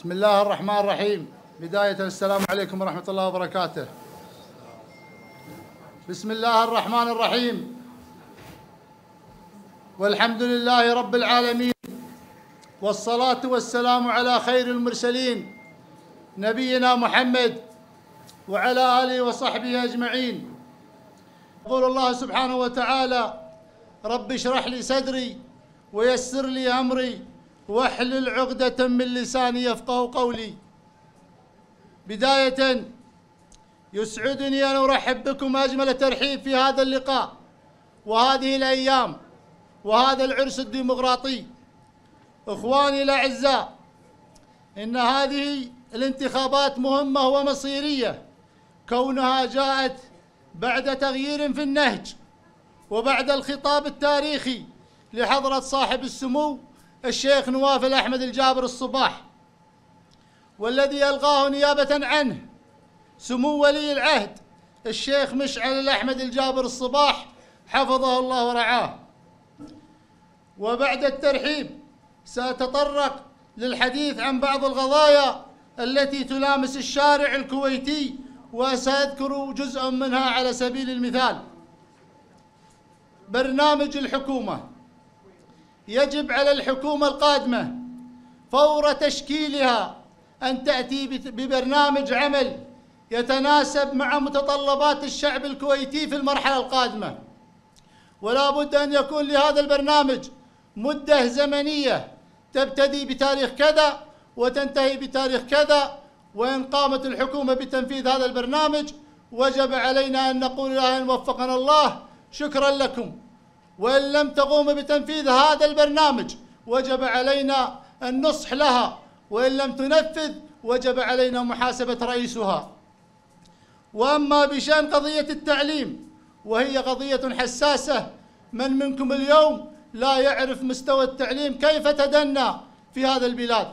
بسم الله الرحمن الرحيم. بداية السلام عليكم ورحمة الله وبركاته. بسم الله الرحمن الرحيم، والحمد لله رب العالمين، والصلاة والسلام على خير المرسلين نبينا محمد وعلى آله وصحبه أجمعين. يقول الله سبحانه وتعالى: رب اشرح لي صدري ويسر لي أمري واحلل عقدة من لساني يفقه قولي. بداية يسعدني أن أرحب بكم أجمل ترحيب في هذا اللقاء وهذه الأيام وهذا العرس الديمقراطي. إخواني الأعزاء، إن هذه الانتخابات مهمة ومصيرية، كونها جاءت بعد تغيير في النهج وبعد الخطاب التاريخي لحضرة صاحب السمو الشيخ نواف الأحمد الجابر الصباح، والذي ألغاه نيابة عنه سمو ولي العهد الشيخ مشعل الأحمد الجابر الصباح حفظه الله ورعاه. وبعد الترحيب سأتطرق للحديث عن بعض القضايا التي تلامس الشارع الكويتي، وسأذكر جزءا منها على سبيل المثال. برنامج الحكومة: يجب على الحكومة القادمة فور تشكيلها أن تأتي ببرنامج عمل يتناسب مع متطلبات الشعب الكويتي في المرحلة القادمة، ولا بد أن يكون لهذا البرنامج مدة زمنية تبتدي بتاريخ كذا وتنتهي بتاريخ كذا. وإن قامت الحكومة بتنفيذ هذا البرنامج وجب علينا أن نقول لها إن وفقنا الله شكرا لكم، وإن لم تقوم بتنفيذ هذا البرنامج وجب علينا أن نصح لها، وإن لم تنفذ وجب علينا محاسبة رئيسها. وأما بشأن قضية التعليم، وهي قضية حساسة، من منكم اليوم لا يعرف مستوى التعليم كيف تدنى في هذا البلاد؟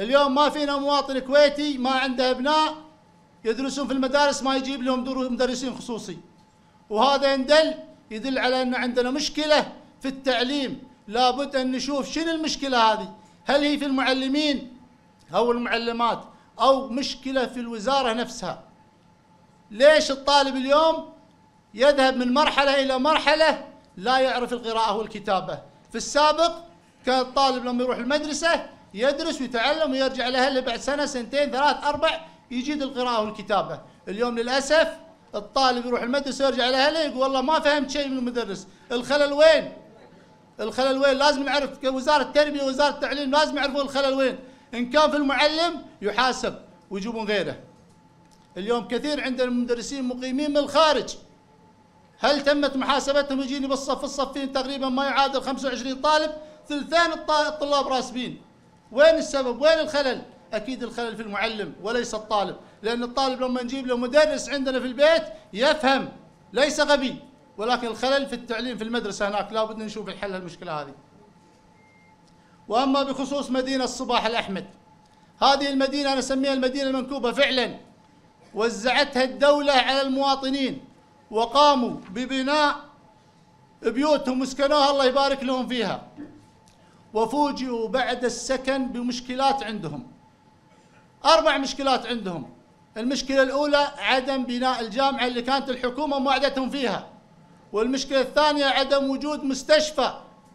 اليوم ما فينا مواطن كويتي ما عنده أبناء يدرسون في المدارس ما يجيب لهم مدرسين خصوصي، وهذا يدل على أن عندنا مشكلة في التعليم. لابد أن نشوف شنو المشكلة هذه، هل هي في المعلمين أو المعلمات، أو مشكلة في الوزارة نفسها؟ ليش الطالب اليوم يذهب من مرحلة إلى مرحلة لا يعرف القراءة والكتابة؟ في السابق كان الطالب لما يروح المدرسة يدرس ويتعلم ويرجع لأهله بعد سنة سنتين ثلاث أربع يجيد القراءة والكتابة. اليوم للأسف الطالب يروح المدرسة يرجع لأهله يقول والله ما فهمت شيء من المدرس. الخلل وين؟ الخلل وين؟ لازم نعرف، وزارة التربية ووزارة التعليم لازم يعرفون الخلل وين. إن كان في المعلم يحاسب ويجيبون غيره. اليوم كثير عندنا مدرسين مقيمين من الخارج، هل تمت محاسبتهم؟ يجيني بالصف الصفين تقريبا ما يعادل 25 طالب، ثلثين الطلاب راسبين. وين السبب؟ وين الخلل؟ أكيد الخلل في المعلم وليس الطالب، لأن الطالب لما نجيب له مدرس عندنا في البيت يفهم ليس غبي، ولكن الخلل في التعليم في المدرسة هناك. لا بد نشوف الحل للمشكلة هذه. وأما بخصوص مدينة الصباح الأحمد، هذه المدينة أنا أسميها المدينة المنكوبة فعلا. وزعتها الدولة على المواطنين وقاموا ببناء بيوتهم وسكنوها الله يبارك لهم فيها، وفوجئوا بعد السكن بمشكلات عندهم. 4 مشكلات عندهم. المشكلة الأولى عدم بناء الجامعة اللي كانت الحكومة موعدتهم فيها، والمشكلة الثانية عدم وجود مستشفى،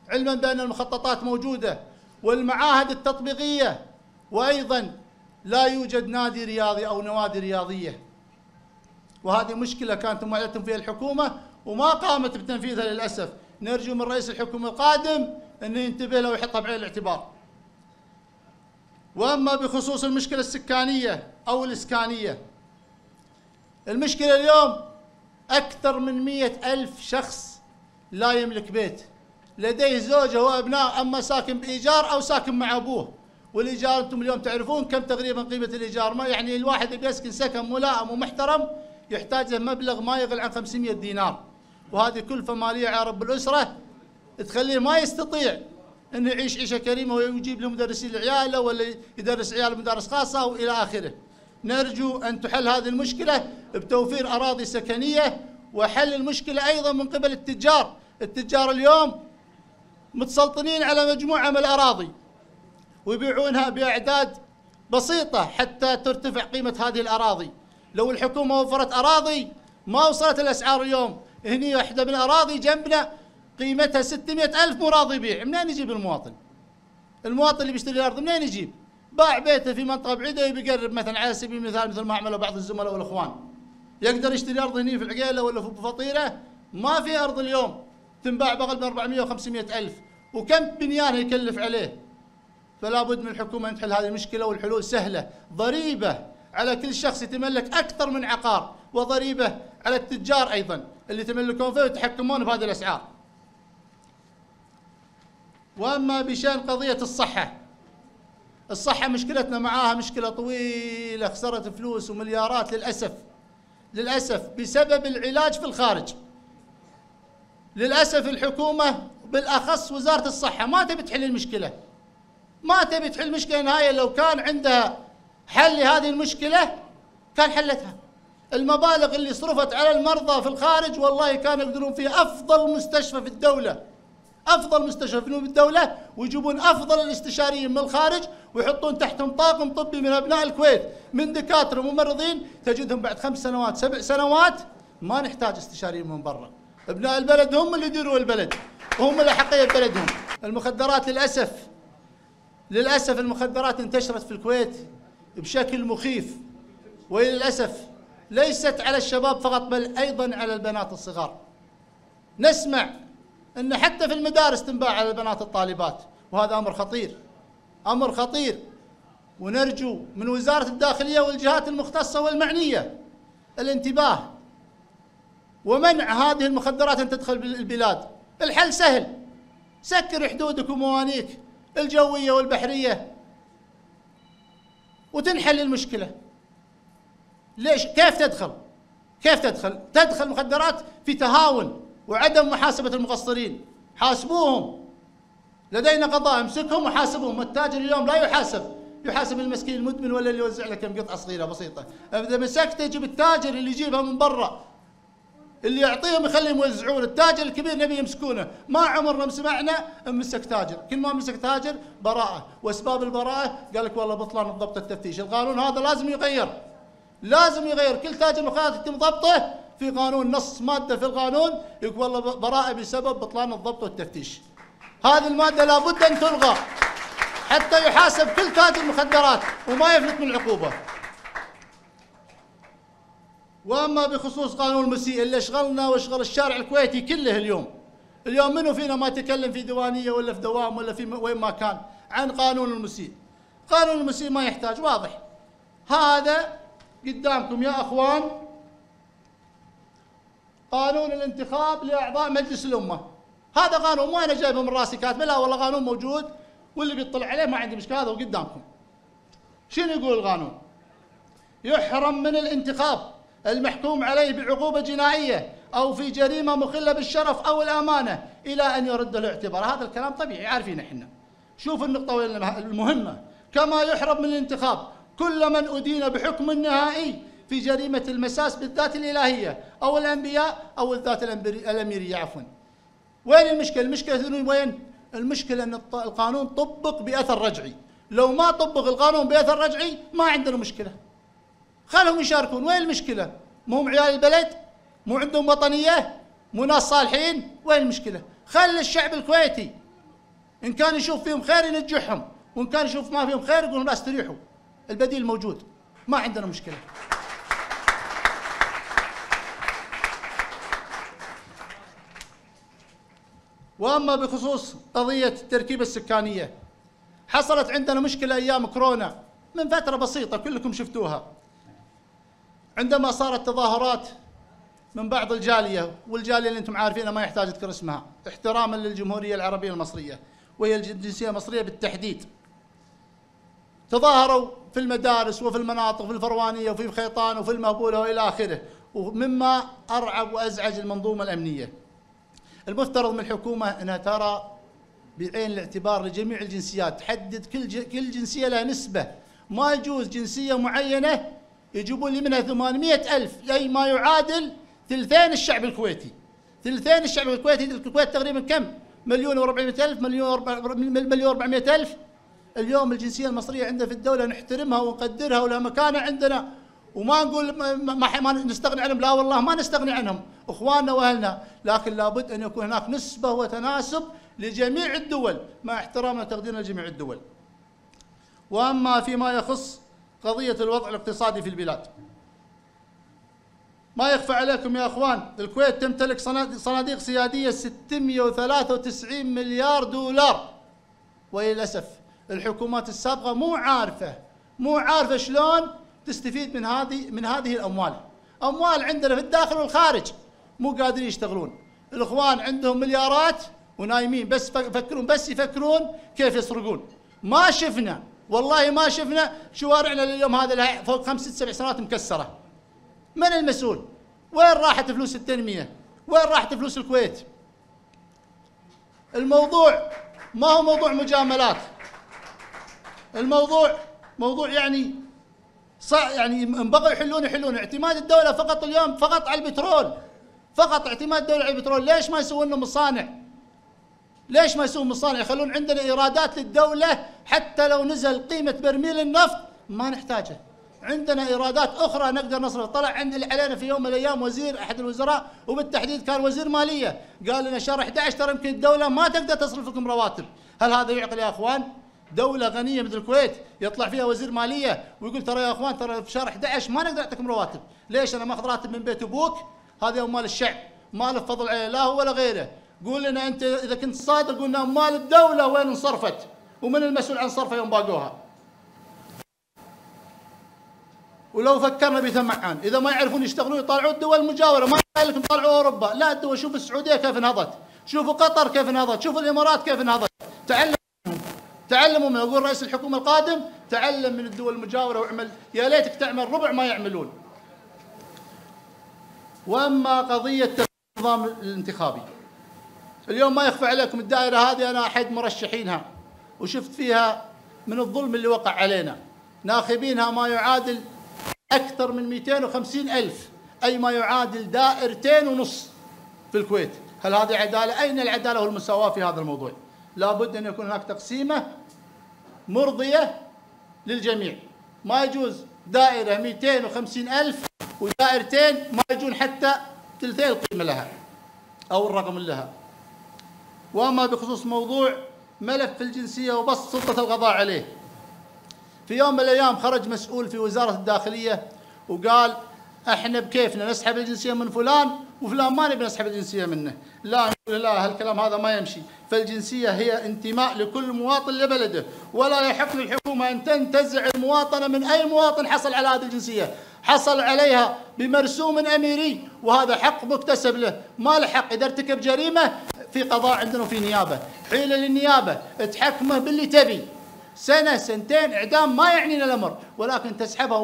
علما بأن المخططات موجودة، والمعاهد التطبيقية، وأيضا لا يوجد نادي رياضي أو نوادي رياضية. وهذه مشكلة كانت موعدتهم فيها الحكومة وما قامت بتنفيذها للأسف. نرجو من رئيس الحكومة القادم أن ينتبه له ويحطها بعين الاعتبار. وأما بخصوص المشكلة السكانية أو الإسكانية، المشكلة اليوم أكثر من 100,000 شخص لا يملك بيت، لديه زوجة وأبناء، أما ساكن بإيجار أو ساكن مع أبوه. والإيجار أنتم اليوم تعرفون كم تقريبا قيمة الإيجار، ما يعني الواحد يبي يسكن سكن ملائم ومحترم يحتاج له مبلغ ما يقل عن 500 دينار، وهذه كلفة مالية على رب الأسرة تخليه ما يستطيع أن يعيش عيشة كريمة ويجيب له مدرسين لعياله ولا يدرس عياله مدارس خاصة وإلى آخره. نرجو أن تحل هذه المشكلة بتوفير أراضي سكنية، وحل المشكلة أيضا من قبل التجار. التجار اليوم متسلطنين على مجموعة من الأراضي ويبيعونها بأعداد بسيطة حتى ترتفع قيمة هذه الأراضي. لو الحكومة وفرت أراضي ما وصلت الأسعار اليوم. هني واحدة من الأراضي جنبنا قيمتها 600,000 مو راضي يبيع، منين يجيب المواطن؟ المواطن اللي بيشتري الأرض منين يجيب؟ باع بيته في منطقة بعيدة وبيقرب مثلا على سبيل المثال مثل ما عملوا بعض الزملاء والإخوان. يقدر يشتري أرض هني في العقيلة ولا في بفطيرة، ما في أرض اليوم تنباع بأقل من 400 و500,000 وكم بنيانها يكلف عليه. فلا بد من الحكومة أن تحل هذه المشكلة، والحلول سهلة. ضريبة على كل شخص يتملك أكثر من عقار، وضريبة على التجار أيضا اللي يتملكون فيه ويتحكمون بهذه الأسعار. وأما بشأن قضية الصحة، الصحة مشكلتنا معاها مشكلة طويلة، خسرت فلوس ومليارات للأسف للأسف بسبب العلاج في الخارج. للأسف الحكومة بالأخص وزارة الصحة ما تبي تحل المشكلة، ما تبي تحل المشكلة نهائيا. لو كان عندها حل لهذه المشكلة كان حلتها. المبالغ اللي صرفت على المرضى في الخارج والله كانوا يقدرون فيها أفضل مستشفى في الدولة، أفضل مستشفى في الدولة، ويجيبون أفضل الاستشاريين من الخارج ويحطون تحتهم طاقم طبي من أبناء الكويت من دكاترة وممرضين. تجدهم بعد 5 سنوات 7 سنوات ما نحتاج استشاريين من برا، أبناء البلد هم اللي يديروا البلد وهم اللي حقية ببلدهم. المخدرات للأسف المخدرات انتشرت في الكويت بشكل مخيف، وللأسف ليست على الشباب فقط بل أيضا على البنات الصغار. نسمع أن حتى في المدارس تنباع على البنات الطالبات، وهذا أمر خطير، أمر خطير. ونرجو من وزارة الداخلية والجهات المختصة والمعنية الانتباه ومنع هذه المخدرات أن تدخل البلاد. الحل سهل، سكر حدودك وموانيك الجوية والبحرية وتنحل المشكلة. ليش؟ كيف تدخل؟ كيف تدخل؟ تدخل مخدرات في تهاون وعدم محاسبة المقصرين. حاسبوهم، لدينا قضاء، امسكهم وحاسبهم. التاجر اليوم لا يحاسب، يحاسب المسكين المدمن ولا اللي يوزع له كم قطعة صغيرة بسيطة. إذا مسكته يجيب التاجر اللي يجيبها من برا، اللي يعطيهم يخليهم يوزعون. التاجر الكبير نبي يمسكونه، ما عمرنا سمعنا مسك تاجر. كل ما مسك تاجر براءة، واسباب البراءة قال لك والله بطلان ضبط التفتيش. القانون هذا لازم يغير، لازم يغير. كل تاجر مخدرات يتم ضبطه في قانون، نص مادة في القانون يقول والله براءة بسبب بطلان الضبط والتفتيش. هذه المادة لابد أن تلغى حتى يحاسب كل تاجر مخدرات وما يفلت من العقوبة. وأما بخصوص قانون المسيء اللي شغلنا وشغل الشارع الكويتي كله اليوم، اليوم منو فينا ما تكلم في ديوانية ولا في دوام ولا في وين ما كان عن قانون المسيء. قانون المسيء ما يحتاج، واضح هذا قدامكم يا أخوان. قانون الانتخاب لأعضاء مجلس الأمة، هذا قانون ما أنا جايبه من راسي كاتبه، لا والله قانون موجود واللي بيطلع عليه ما عندي مشكلة، هذا وقدامكم. شنو يقول القانون؟ يحرم من الانتخاب المحكوم عليه بعقوبة جنائية أو في جريمة مخلة بالشرف أو الأمانة إلى أن يرد الاعتبار. هذا الكلام طبيعي عارفين احنا. شوف النقطة المهمة، كما يحرم من الانتخاب كل من أدين بحكم نهائي في جريمة المساس بالذات الإلهية أو الأنبياء أو الذات الأميرية عفوا. وين المشكلة؟ المشكلة وين؟ المشكلة أن القانون طبق بأثر رجعي. لو ما طبق القانون بأثر رجعي ما عندنا مشكلة، خلهم يشاركون. وين المشكلة؟ مو هم عيال البلد؟ مو عندهم وطنية؟ مو ناس صالحين؟ وين المشكلة؟ خلي الشعب الكويتي إن كان يشوف فيهم خير ينجحهم، وإن كان يشوف ما فيهم خير يقولون لا استريحوا، البديل موجود، ما عندنا مشكلة. وأما بخصوص قضية التركيبة السكانية، حصلت عندنا مشكلة أيام كورونا من فترة بسيطة كلكم شفتوها، عندما صارت تظاهرات من بعض الجالية، والجالية اللي انتم عارفينها ما يحتاج اذكر اسمها احتراما للجمهورية العربية المصرية، وهي الجنسية المصرية بالتحديد. تظاهروا في المدارس وفي المناطق في الفروانية وفي الخيطان وفي المهبولة والى اخره، ومما ارعب وازعج المنظومة الامنية. المفترض من الحكومة انها ترى بعين الاعتبار لجميع الجنسيات، تحدد كل جنسية لها نسبة، ما يجوز جنسية معينة يجيبون لي منها 800,000، أي ما يعادل ثلثين الشعب الكويتي. ثلثين الشعب الكويتي، الكويت تقريبا كم؟ 1,400,000 مليون 400,000 اليوم الجنسية المصرية عندنا في الدولة نحترمها ونقدرها ولها مكانة عندنا، وما نقول ما نستغني عنهم، لا والله ما نستغني عنهم، اخواننا واهلنا، لكن لابد ان يكون هناك نسبة وتناسب لجميع الدول مع احترامنا وتقديرنا لجميع الدول. واما فيما يخص قضية الوضع الاقتصادي في البلاد، ما يخفى عليكم يا اخوان، الكويت تمتلك صناديق سيادية 693 مليار دولار، وللاسف الحكومات السابقة مو عارفة شلون تستفيد من هذه الاموال. اموال عندنا في الداخل والخارج مو قادرين يشتغلون، الاخوان عندهم مليارات ونايمين، بس يفكرون كيف يسرقون. ما شفنا والله ما شفنا شوارعنا لليوم هذا لها فوق 5 7 سنوات مكسره. من المسؤول؟ وين راحت فلوس التنميه؟ وين راحت فلوس الكويت؟ الموضوع ما هو موضوع مجاملات، الموضوع موضوع يعني ان بغوا يحلون اعتماد الدوله فقط اليوم فقط على البترول، فقط اعتماد الدوله على البترول. ليش ما يسوون لنا مصانع؟ ليش ما يسوون مصانع؟ يخلون عندنا ايرادات للدوله، حتى لو نزل قيمه برميل النفط ما نحتاجه، عندنا ايرادات اخرى نقدر نصرف. طلع علينا في يوم من الايام وزير، احد الوزراء وبالتحديد كان وزير ماليه، قال لنا شهر 11 ترى يمكن الدوله ما تقدر تصرف لكم رواتب. هل هذا يعقل يا اخوان؟ دولة غنية مثل الكويت يطلع فيها وزير مالية ويقول ترى يا اخوان ترى في شهر 11 ما نقدر نعطيكم رواتب، ليش؟ انا ماخذ راتب من بيت ابوك، هذا مال الشعب، مال الفضل عليه لا هو ولا غيره. قول لنا انت اذا كنت صادق، قلنا مال الدولة وين انصرفت؟ ومن المسؤول عن صرفها يوم باقوها؟ ولو فكرنا بثمعان، اذا ما يعرفون يشتغلون يطالعوا الدول المجاورة، ما يقول لكم طالعوا اوروبا، لا الدول، شوفوا السعودية كيف انهضت، شوفوا قطر كيف انهضت، شوفوا الامارات كيف انهضت، تعلموا من، يقول رئيس الحكومة القادم تعلم من الدول المجاورة واعمل، يا ليتك تعمل ربع ما يعملون. واما قضية النظام الانتخابي، اليوم ما يخفى عليكم الدائرة هذه انا احد مرشحينها، وشفت فيها من الظلم اللي وقع علينا، ناخبينها ما يعادل اكثر من 250,000، اي ما يعادل 2.5 دائرة في الكويت. هل هذه عدالة؟ اين العدالة والمساواة في هذا الموضوع؟ لابد ان يكون هناك تقسيمه مرضيه للجميع، ما يجوز دائره 250,000 ودائرتين ما يجون حتى ثلثي القيمه لها او الرقم لها. واما بخصوص موضوع ملف الجنسيه وبسط سلطه القضاء عليه، في يوم من الايام خرج مسؤول في وزاره الداخليه وقال احنا بكيفنا نسحب الجنسيه من فلان وفلان ما نبي نسحب الجنسيه منه، لا هالكلام هذا ما يمشي، فالجنسيه هي انتماء لكل مواطن لبلده، ولا يحق للحكومه ان تنتزع المواطنه من اي مواطن حصل على هذه الجنسيه، حصل عليها بمرسوم اميري وهذا حق مكتسب له، ما له حق اذا ارتكب جريمه في قضاء عندنا وفي نيابه، حيله للنيابه تحكمه باللي تبي، سنه سنتين اعدام ما يعنينا الامر، ولكن تسحبها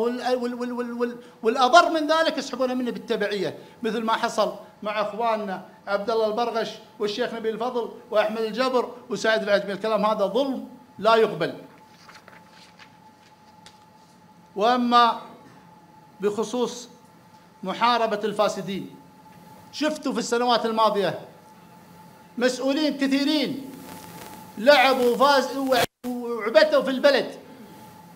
والاضر من ذلك يسحبونها منه بالتبعيه، مثل ما حصل مع اخواننا عبد الله البرغش والشيخ نبيل الفضل واحمد الجبر وسعد العجمي. الكلام هذا ظلم لا يقبل. واما بخصوص محاربه الفاسدين، شفتوا في السنوات الماضيه مسؤولين كثيرين لعبوا وفازوا وعبتوا في البلد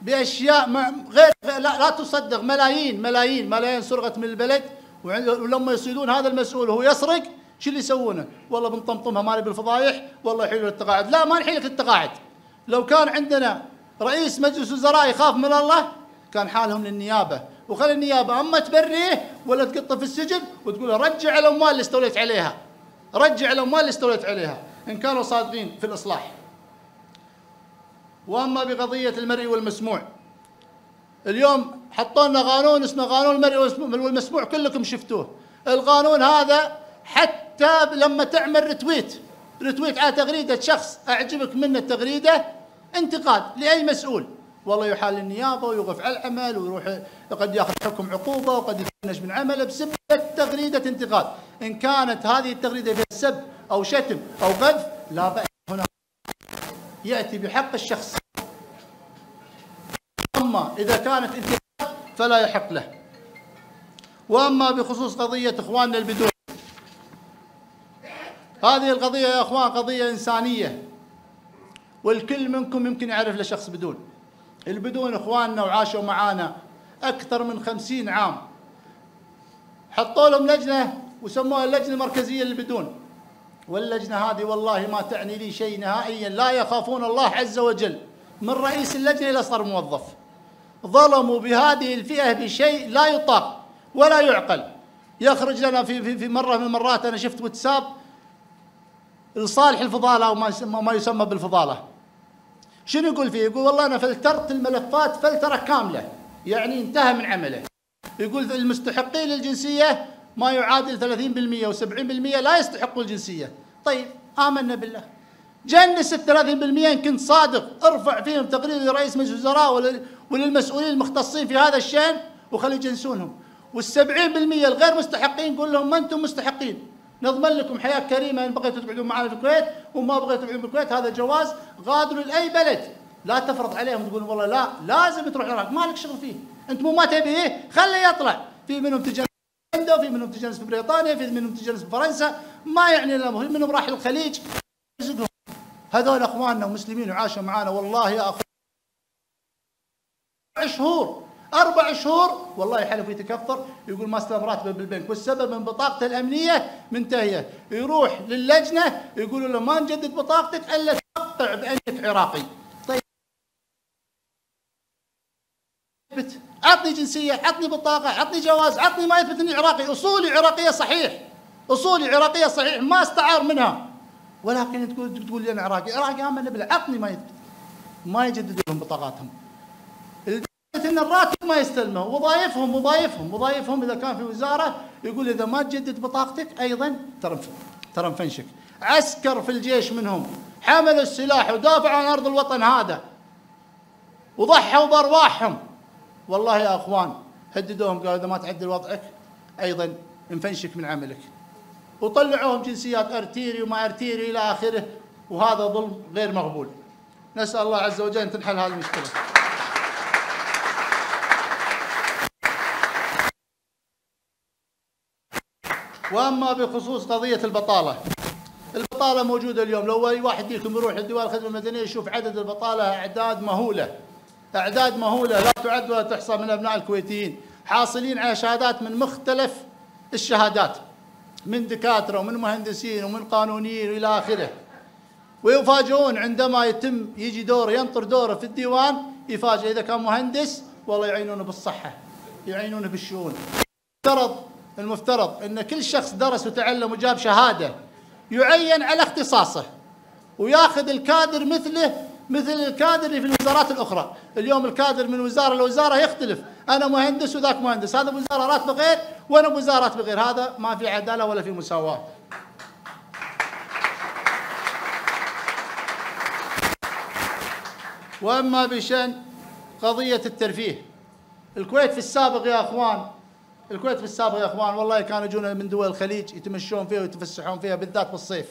باشياء غير لا تصدق، ملايين ملايين ملايين سرقت من البلد، ولما يصيدون هذا المسؤول وهو يسرق شو اللي يسوونه؟ والله بنطمطمها مالي بالفضايح، والله يحيلوا التقاعد، لا ما نحيلك التقاعد. لو كان عندنا رئيس مجلس وزراء يخاف من الله كان حالهم للنيابه، وخلي النيابه اما تبريه ولا تقطه في السجن وتقول له رجع الاموال اللي استوليت عليها، رجع الاموال اللي استوليت عليها، ان كانوا صادقين في الاصلاح. واما بقضيه المرئي والمسموع، اليوم حطوا لنا قانون اسمه قانون المرئي والمسموع، كلكم شفتوه القانون هذا، حتى لما تعمل رتويت على تغريده شخص اعجبك منه التغريده انتقاد لاي مسؤول، والله يحال النيابه ويوقف على العمل ويروح قد ياخذ حكم عقوبه وقد يتنش من عمله بسبب تغريده انتقاد. ان كانت هذه التغريده فيها سب او شتم او قذف لا باس، هنا ياتي بحق الشخص، اما اذا كانت انتقاد فلا يحق له. واما بخصوص قضيه اخواننا البدو، هذه القضية يا اخوان قضية إنسانية، والكل منكم يمكن يعرف لشخص بدون. البدون اخواننا وعاشوا معانا اكثر من 50 عام. حطوا لهم لجنه وسموها اللجنه المركزيه للبدون. واللجنه هذه والله ما تعني لي شيء نهائيا، لا يخافون الله عز وجل من رئيس اللجنه الى صار موظف. ظلموا بهذه الفئه بشيء لا يطاق ولا يعقل. يخرج لنا في مره من المرات انا شفت واتساب لصالح الفضاله او ما يسمى بالفضاله. شنو يقول فيه؟ يقول والله انا فلترت الملفات فلتره كامله، يعني انتهى من عمله. يقول المستحقين للجنسيه ما يعادل 30% و70% لا يستحقوا الجنسيه. طيب امنا بالله. جنس ال 30% ان كنت صادق، ارفع فيهم تقرير لرئيس مجلس الوزراء وللمسؤولين المختصين في هذا الشان وخلي يجنسونهم. وال70% الغير مستحقين قول لهم ما انتم مستحقين، نضمن لكم حياه كريمه ان بغيتوا تقعدون معنا في الكويت، وما بغيتوا تقعدون بالكويت هذا جواز، غادروا لاي بلد. لا تفرض عليهم تقول والله لا لازم تروح العراق، مالك شغل فيه، انت مو ما تبيه خليه يطلع. في منهم تجنس في هولندا، في منهم تجنس في بريطانيا، في منهم تجنس في فرنسا، ما يعني لنا، منهم راح للخليج. هذول اخواننا ومسلمين وعاشوا معانا والله يا اخوان 4 شهور والله يحلف ويتكفر يقول ما استلم راتبه بالبنك والسبب من بطاقته الامنيه منتهيه، يروح للجنه يقولوا له ما نجدد بطاقتك الا تقطع بانك عراقي. طيب عطني جنسيه، عطني بطاقه، عطني جواز، عطني ما يثبت اني عراقي، اصولي عراقيه صحيح، اصولي عراقيه صحيح ما استعار منها، ولكن تقول لي انا عراقي، عراقي امن بالله، عطني ما يثبت. ما يجددوا لهم بطاقاتهم. ان الراتب ما يستلمه، وظائفهم اذا كان في وزاره يقول اذا ما تجدد بطاقتك ايضا ترى نفنشك. عسكر في الجيش منهم حملوا السلاح ودافعوا عن ارض الوطن هذا وضحوا بارواحهم. والله يا اخوان هددوهم قالوا اذا ما تعدل وضعك ايضا نفنشك من عملك. وطلعوهم جنسيات ارتيري وما ارتيري الى اخره، وهذا ظلم غير مقبول. نسال الله عز وجل ان تنحل هذه المشكله. واما بخصوص قضيه البطاله. البطاله موجوده اليوم، لو اي واحد فيكم يروح لدوائر الخدمه المدنيه يشوف عدد البطاله اعداد مهوله. اعداد مهوله لا تعد ولا تحصى من ابناء الكويتيين، حاصلين على شهادات من مختلف الشهادات. من دكاتره ومن مهندسين ومن قانونيين والى اخره. ويفاجئون عندما يتم يجي دوره ينطر دوره في الديوان، يفاجئ اذا كان مهندس والله يعينونه بالصحه، يعينونه بالشؤون. المفترض ان كل شخص درس وتعلم وجاب شهاده يعين على اختصاصه وياخذ الكادر مثل الكادر اللي في الوزارات الاخرى. اليوم الكادر من وزاره لوزاره يختلف، انا مهندس وذاك مهندس، هذا بوزاره راتبه غير وانا بوزاره راتبه غير، هذا ما في عداله ولا في مساواه. واما بشان قضيه الترفيه، الكويت في السابق يا اخوان، والله كانوا يجون من دول الخليج يتمشون فيها ويتفسحون فيها بالذات بالصيف.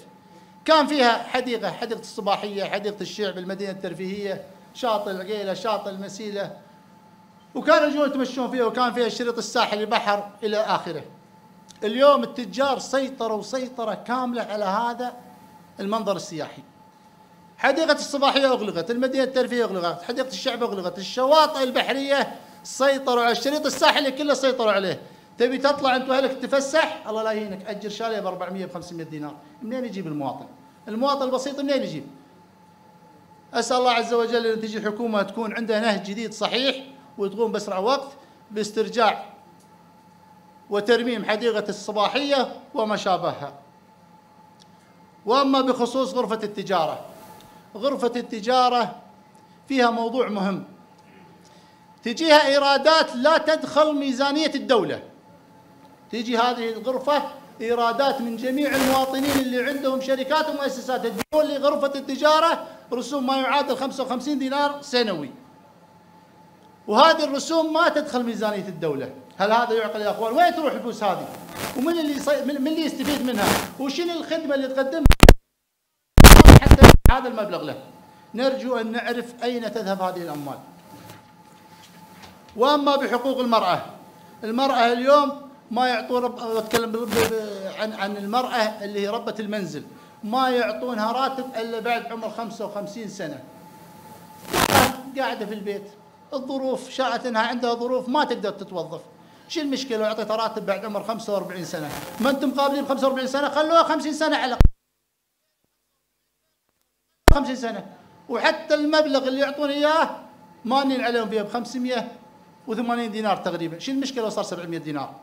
كان فيها حديقه، حديقه الصباحيه، حديقه الشيع بالمدينه الترفيهيه، شاطئ العقيله، شاطئ المسيله. وكانوا يجون يتمشون فيها وكان فيها شريط الساحل البحر الى اخره. اليوم التجار سيطروا سيطره كامله على هذا المنظر السياحي. حديقه الصباحيه اغلقت، المدينه الترفيهيه اغلقت، حديقه الشعب اغلقت، الشواطئ البحريه سيطروا على الشريط الساحلي كله سيطروا عليه. تبي تطلع انت واهلك تتفسح الله لا يهينك، اجر شاليه ب 400 ب 500 دينار، منين يجيب المواطن؟ المواطن البسيط منين يجيب؟ اسال الله عز وجل ان تجي حكومه تكون عندها نهج جديد صحيح وتقوم باسرع وقت باسترجاع وترميم حديقه الصباحيه وما شابهها. واما بخصوص غرفه التجاره. غرفه التجاره فيها موضوع مهم. تجيها ايرادات لا تدخل ميزانيه الدوله. تجي هذه الغرفه ايرادات من جميع المواطنين اللي عندهم شركات ومؤسسات، تدفعون لغرفه التجاره رسوم ما يعادل 55 دينار سنوي. وهذه الرسوم ما تدخل ميزانيه الدوله، هل هذا يعقل يا اخوان؟ وين تروح الفلوس هذه؟ ومن اللي يستفيد منها؟ وشنو الخدمه اللي تقدمها حتى هذا المبلغ له؟ نرجو ان نعرف اين تذهب هذه الاموال. واما بحقوق المراه. المراه اليوم ما يعطون، بتكلم عن المراه اللي هي ربة المنزل، ما يعطونها راتب الا بعد عمر 55 سنه. قاعده في البيت، الظروف شاءت انها عندها ظروف ما تقدر تتوظف. شو المشكله لو اعطيتها راتب بعد عمر 45 سنه؟ ما انتم قابلين ب 45 سنه، خلوها 50 سنه على 50 سنه، وحتى المبلغ اللي يعطون اياه مانين عليهم فيه ب 580 دينار تقريبا، شو المشكله لو صار 700 دينار؟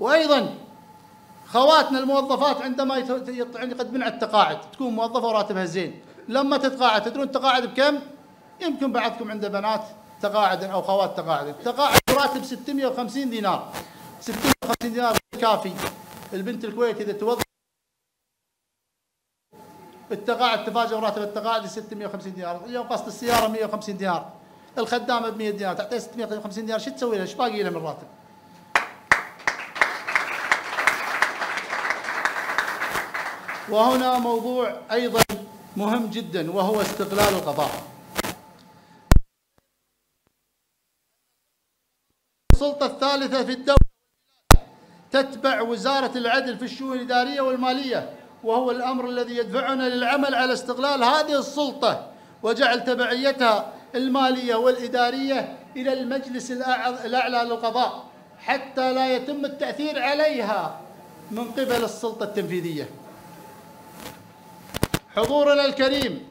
وايضا خواتنا الموظفات عندما يقدمن على التقاعد، تكون موظفه وراتبها زين، لما تتقاعد تدرون تقاعد بكم؟ يمكن بعضكم عنده بنات تقاعد او خوات تقاعد، تقاعد راتب 650 دينار، 650 دينار كافي. البنت الكويت اذا توظف التقاعد تفاجئ راتب التقاعد 650 دينار، اليوم قسط السياره 150 دينار، الخدامه ب 100 دينار، تعطيها 650 دينار شو تسوي لها؟ ايش باقي لها من راتب؟ وهنا موضوع ايضا مهم جدا وهو استغلال القضاء. السلطة الثالثة في الدولة تتبع وزارة العدل في الشؤون الإدارية والمالية، وهو الأمر الذي يدفعنا للعمل على استغلال هذه السلطة وجعل تبعيتها المالية والإدارية إلى المجلس الأعلى للقضاء حتى لا يتم التأثير عليها من قبل السلطة التنفيذية. حضورنا الكريم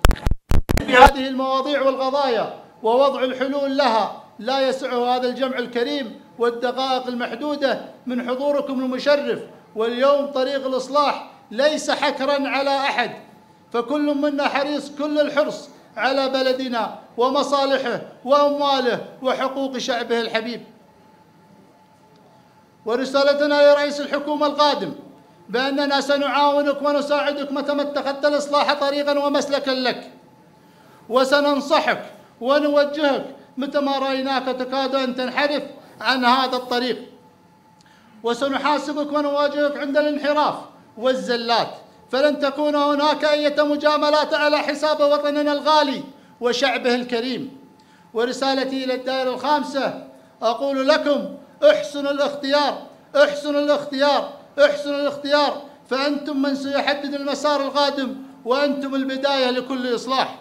بهذه المواضيع والقضايا ووضع الحلول لها لا يسعه هذا الجمع الكريم والدقائق المحدودة من حضوركم المشرف، واليوم طريق الإصلاح ليس حكراً على أحد، فكل منا حريص كل الحرص على بلدنا ومصالحه وأمواله وحقوق شعبه الحبيب. ورسالتنا لرئيس الحكومة القادم بأننا سنعاونك ونساعدك متى ما اتخذت الإصلاح طريقاً ومسلكاً لك، وسننصحك ونوجهك متى ما رأيناك تكاد أن تنحرف عن هذا الطريق، وسنحاسبك ونواجهك عند الانحراف والزلات، فلن تكون هناك أي مجاملات على حساب وطننا الغالي وشعبه الكريم. ورسالتي إلى الدائرة الخامسة أقول لكم: احسنوا الاختيار، احسنوا الاختيار، احسنوا الاختيار، فأنتم من سيحدد المسار القادم، وأنتم البداية لكل إصلاح.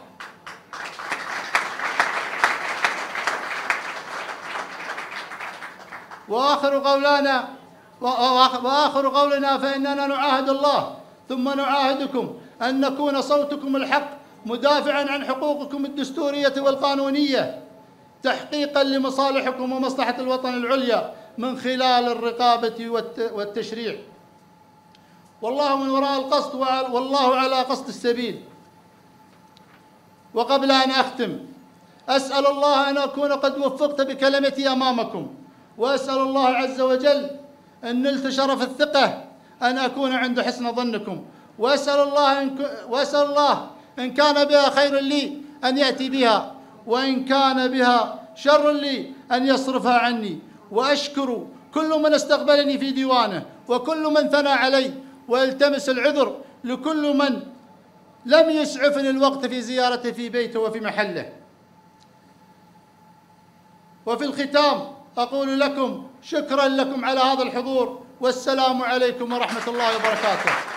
وآخر قولنا فإننا نعاهد الله ثم نعاهدكم أن نكون صوتكم الحق مدافعاً عن حقوقكم الدستورية والقانونية، تحقيقاً لمصالحكم ومصلحة الوطن العليا من خلال الرقابة والتشريع، والله من وراء القصد والله على قصد السبيل. وقبل أن أختم أسأل الله أن أكون قد وفقت بكلمتي أمامكم، وأسأل الله عز وجل أن نلت شرف الثقة أن أكون عند حسن ظنكم، وأسأل الله إن كان بها خير لي أن يأتي بها، وإن كان بها شر لي أن يصرفها عني. وأشكر كل من استقبلني في ديوانه، وكل من ثنى علي، والتمس العذر لكل من لم يسعفني الوقت في زيارته في بيته وفي محله. وفي الختام أقول لكم: شكراً لكم على هذا الحضور، والسلام عليكم ورحمة الله وبركاته.